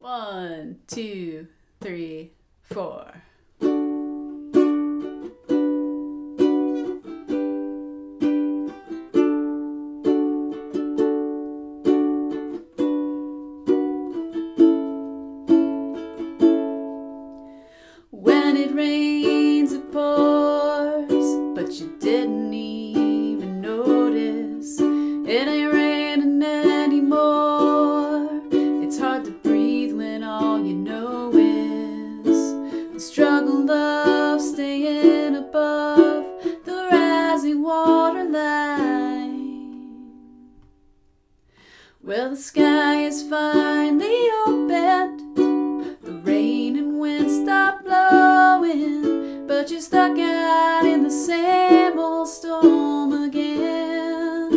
One, two, three, four. When it rains, it pours, but you didn't even notice. It ain't raining anymore. It's hard to breathe when all you know is the struggle of staying above the rising water line. Well, the sky is finally opened, the rain and wind stop blowing, but you're stuck out in the same old storm again.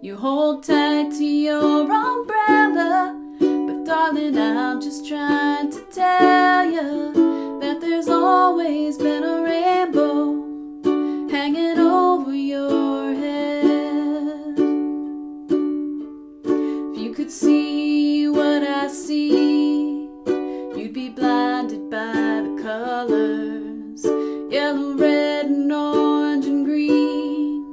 You hold tight to your umbrella, but darling, I'm just trying to tell you that there's always been a rainbow hanging over your head. If you could see what I see, you'd be blinded by the colors, yellow, red, and orange, and green,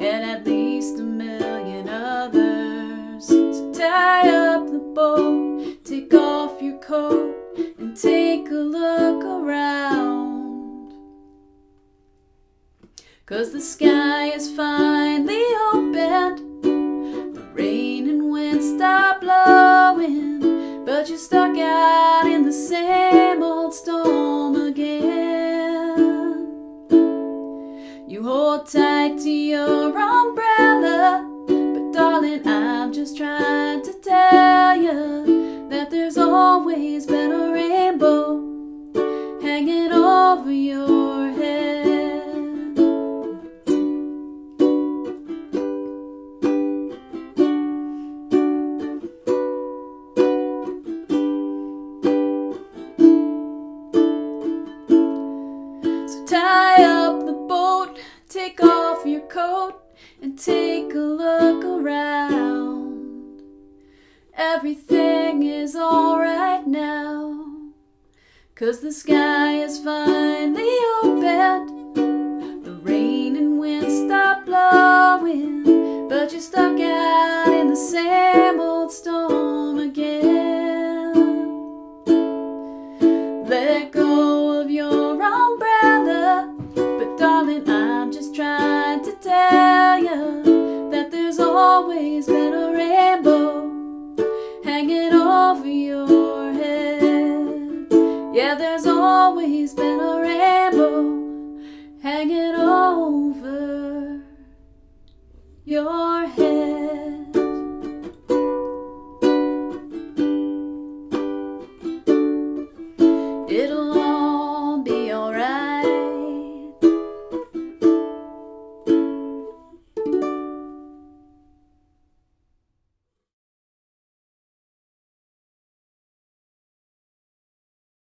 and at least a million others. So tie up the boat, take off your coat, and take a look around, 'cause the sky is finally opened, the rain and wind stop blowing, but you're stuck out in the same old storm again. You hold tight to your umbrella, but darling, I'm just trying to tell you that there's always been a rainbow hanging over your head. So tie up the boat, take off your coat, and take a look around. Everything is alright now, 'cause the sky is finally opened, the rain and wind stop blowing, but you're stuck out in the same old storm again. Let go of your umbrella, but darling, I'm just trying to tell you that there's always been a rainbow hanging over your head. Yeah, there's always been a rainbow hanging over your head.